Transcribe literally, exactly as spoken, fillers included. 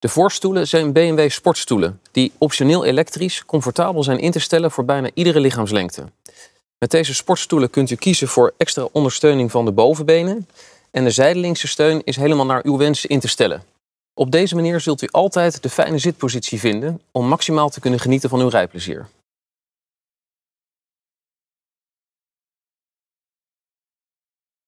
De voorstoelen zijn B M W sportstoelen die optioneel elektrisch comfortabel zijn in te stellen voor bijna iedere lichaamslengte. Met deze sportstoelen kunt u kiezen voor extra ondersteuning van de bovenbenen en de zijdelingse steun is helemaal naar uw wensen in te stellen. Op deze manier zult u altijd de fijne zitpositie vinden om maximaal te kunnen genieten van uw rijplezier.